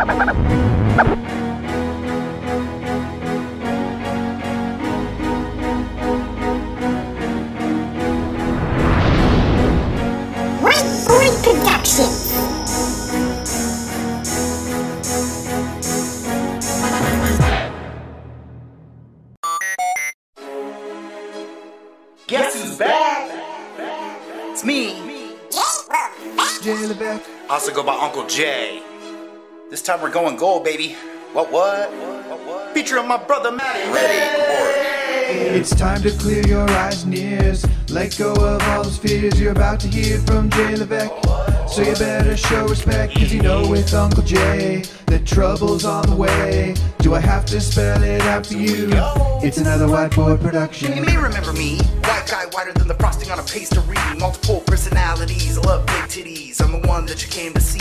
White Boy Productions. Guess who's back? It's me, Jay Levesque. Also go by Uncle Jay. This time we're going gold, baby. What? Featuring my brother Matty May. It's time to clear your eyes and ears. Let go of all those fears. You're about to hear from Jay Levesque. So you better show respect, cause you know with Uncle Jay that trouble's on the way. Do I have to spell it out for you? It's another White Boy Production. You may remember me, white guy whiter than the frosting on a pastry. Multiple personalities, I love big titties. I'm the one that you came to see.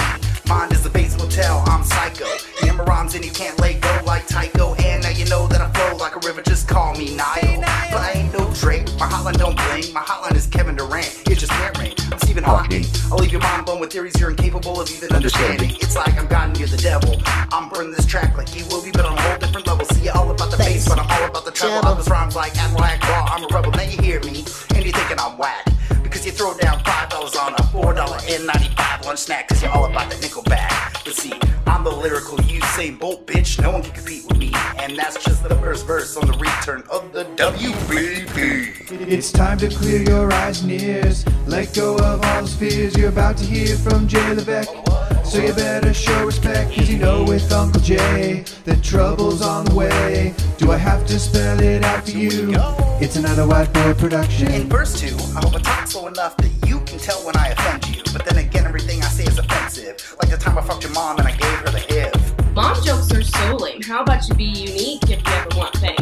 Mine is the Basil Hotel, I'm Psycho. Hammer rhymes and you can't let go like Tyco. And now you know that I flow like a river, just call me Nile. But I ain't no Drake, my hotline don't bling. My hotline is Kevin Durant, it's just can't ring. I'm Stephen Hawking, I'll leave your mind blown with theories you're incapable of even understanding. It's like I'm God and you're the devil. I'm burning this track like you will be, but on a whole different level. See, you all about the bass, but I'm all about the treble. I was rhymes like Admiral Ackbar, I'm a rebel. Now you hear me, and you're thinking I'm whack, because you throw down $5 on a $4.95 lunch snack, because you're all about the Nickelback. But see, I'm the lyrical Usain Bolt, bitch. No one can compete with me, and that's just the first verse on the return of the WBP. It's time to clear your eyes and ears. Let go of all those fears. You're about to hear from Jay Levesque. So you better show respect, cause you know with Uncle Jay that trouble's on the way. Do I have to spell it out for you? It's another White Boy Production. In verse 2, I hope I talk slow enough that you can tell when I offend you. But then again, everything I say is offensive, like the time I fucked your mom and I gave her the HIV. Mom jokes are so lame. How about you be unique if you ever want fame?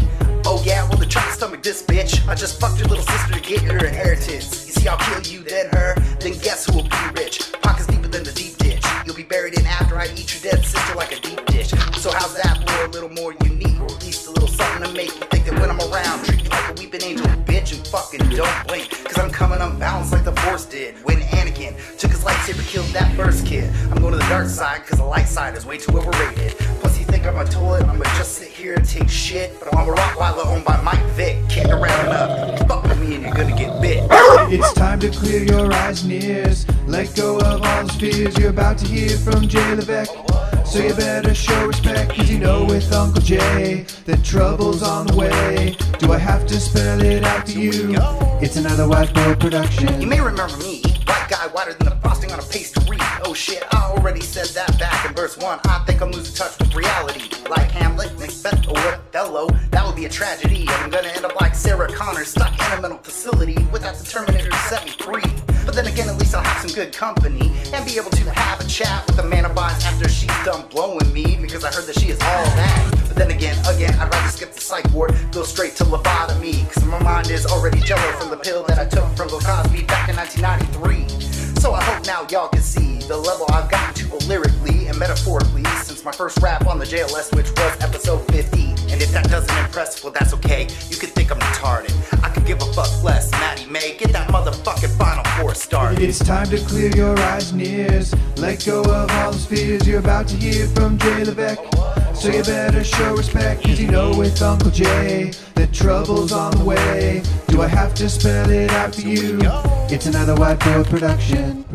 Oh yeah, well, to try to stomach this, bitch, I just fucked your little sister to get your inheritance. You see, I'll kill you, then her, then guess who will be rich? Pockets deeper than the deep ditch. You'll be buried in after I eat your dead sister like a deep dish. So how's that for a little more unique, or at least a little something to make you think that when I'm around, treat you like a weeping angel, bitch, and fucking don't blink. Cause I'm coming unbalanced like the Force did when Anakin took his lightsaber, killed that first kid. I'm going to the dark side cause the light side is way too overrated. Plus you think I'm a toilet, I'm gonna just sit here and take shit. But I'm a Rockwiler owned by Mike Vick, can't round up. Fuck with me and you're gonna get bit. It's time to clear your eyes and ears. Let go of all those fears. You're about to hear from Jay Levesque. So you better show respect, cause you know with Uncle Jay that trouble's on the way. Do I have to spell it out to you? It's another White Boy Production. You may remember me, white guy whiter than the frosting on a pastry. Oh shit, I already said that back in verse 1. I think I'm losing touch with reality, like Hamlet, Nickelback, or Othello. That would be a tragedy, and I'm gonna end up like Sarah Connor, stuck in a mental facility without the Terminator to set me free. But then again, at least I'll have some good company and be able to have a chat with the man of mine after she's done blowing me, because I heard that she is all that. But then again, I'd rather skip the psych ward, go straight to lobotomy, cause my mind is already jello from the pill that I took from Bill Cosby back in 1993. So I hope now y'all can see the level I've gotten to lyrically and metaphorically since my first rap on the JLS, which was episode 50. And if that doesn't impress, well that's okay, you can think I'm retarded. I could give a fuck less, Matty May, get that motherfucking Final Four started. It's time to clear your eyes and ears. Let go of all those fears. You're about to hear from Jay Levesque. So you better show respect, cause you know with Uncle Jay that trouble's on the way. Do I have to spell it out for you? It's another White Boy Production.